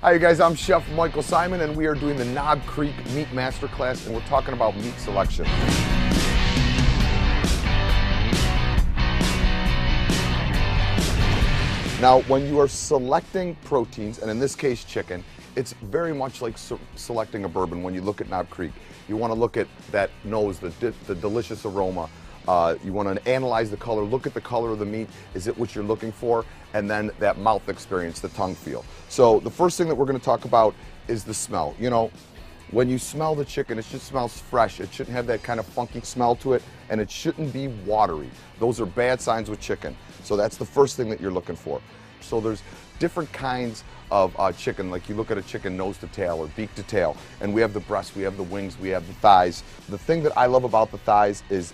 Hi you guys, I'm Chef Michael Symon and we are doing the Knob Creek Meat Masterclass and we're talking about meat selection. Now when you are selecting proteins, and in this case chicken, it's very much like selecting a bourbon. When you look at Knob Creek, you want to look at that nose, the delicious aroma. You want to analyze the color, look at the color of the meat, is it what you're looking for, and then that mouth experience, the tongue feel. So the first thing that we're going to talk about is the smell. You know, when you smell the chicken, it just smells fresh. It shouldn't have that kind of funky smell to it, and it shouldn't be watery. Those are bad signs with chicken. So that's the first thing that you're looking for. So there's different kinds of chicken, like you look at a chicken nose to tail or beak to tail, and we have the breast, we have the wings, we have the thighs. The thing that I love about the thighs is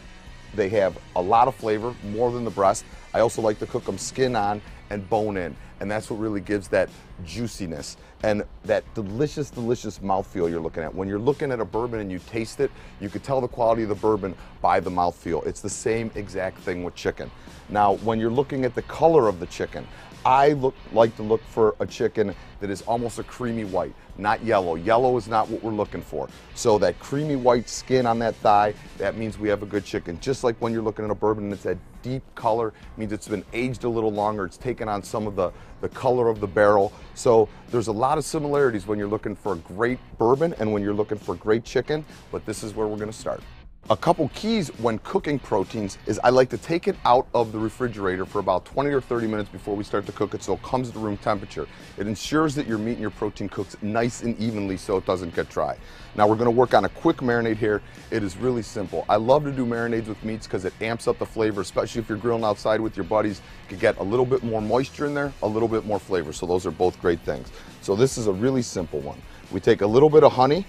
they have a lot of flavor, more than the breast. I also like to cook them skin on and bone in, and that's what really gives that juiciness and that delicious, delicious mouthfeel you're looking at. When you're looking at a bourbon and you taste it, you could tell the quality of the bourbon by the mouthfeel. It's the same exact thing with chicken. Now, when you're looking at the color of the chicken, I like to look for a chicken that is almost a creamy white, not yellow. Yellow is not what we're looking for. So that creamy white skin on that thigh, that means we have a good chicken. Just like when you're looking at a bourbon and it's that deep color, it means it's been aged a little longer, it's taken on some of the color of the barrel. So there's a lot of similarities when you're looking for a great bourbon and when you're looking for great chicken, but this is where we're gonna start. A couple keys when cooking proteins is I like to take it out of the refrigerator for about 20 or 30 minutes before we start to cook it so it comes to room temperature. It ensures that your meat and your protein cooks nice and evenly so it doesn't get dry. Now we're going to work on a quick marinade here. It is really simple. I love to do marinades with meats because it amps up the flavor, especially if you're grilling outside with your buddies. You can get a little bit more moisture in there, a little bit more flavor. So those are both great things. So this is a really simple one. We take a little bit of honey,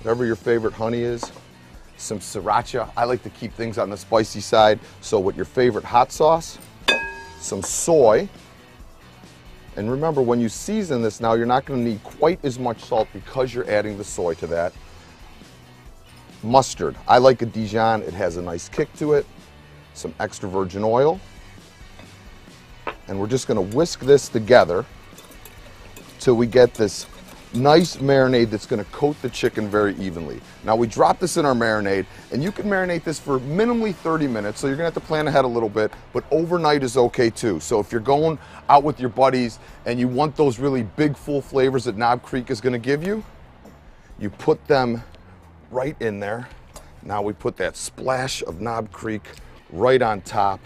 whatever your favorite honey is. Some sriracha. I like to keep things on the spicy side. So with your favorite hot sauce, some soy. And remember, when you season this now, you're not going to need quite as much salt because you're adding the soy to that. Mustard. I like a Dijon. It has a nice kick to it. Some extra virgin oil. And we're just going to whisk this together till we get this nice marinade that's going to coat the chicken very evenly. Now we drop this in our marinade and you can marinate this for minimally 30 minutes, so you're going to have to plan ahead a little bit, but overnight is okay too. So if you're going out with your buddies and you want those really big full flavors that Knob Creek is going to give you, you put them right in there. Now we put that splash of Knob Creek right on top,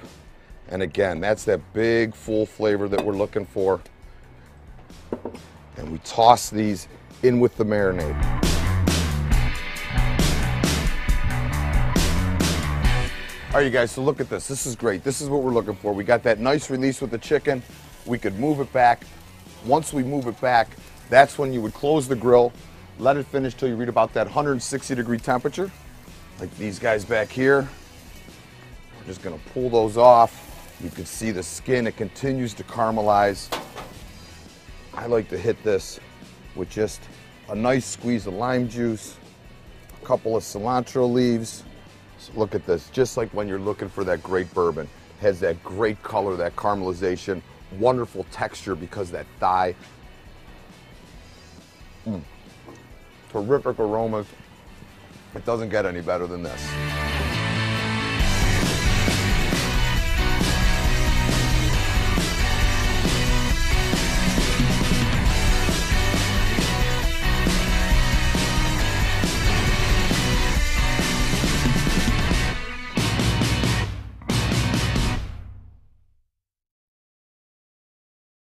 and again that's that big full flavor that we're looking for. And we toss these in with the marinade. All right, you guys, so look at this. This is great. This is what we're looking for. We got that nice release with the chicken. We could move it back. Once we move it back, that's when you would close the grill, let it finish till you reach about that 160-degree temperature, like these guys back here. We're just gonna pull those off. You can see the skin, it continues to caramelize. I like to hit this with just a nice squeeze of lime juice, a couple of cilantro leaves. So look at this, just like when you're looking for that great bourbon. It has that great color, that caramelization, wonderful texture because that thigh. Terrific aromas. It doesn't get any better than this.